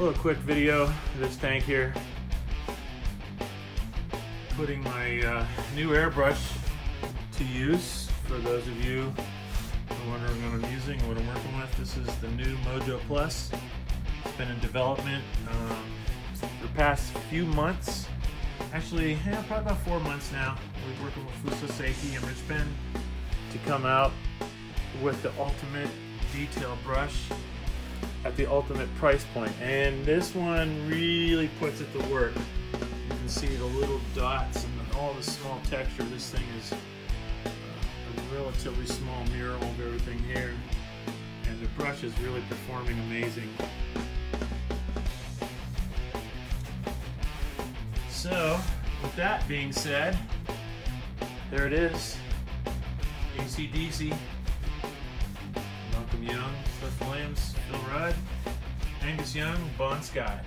A little quick video of this tank here. Putting my new airbrush to use. For those of you who are wondering what I'm using and what I'm working with, this is the new Mojo Plus. It's been in development for the past few months. Actually, yeah, probably about 4 months now. We're working with Fusoseki Image Pen to come out with the ultimate detail brush at the ultimate price point, and this one really puts it to work. You can see the little dots and all the small texture. This thing is a relatively small mural of everything here, and the brush is really performing amazing. So with that being said, there it is, ACDC. Young, Cliff Williams, Phil Rudd, Angus Young, Bon Scott.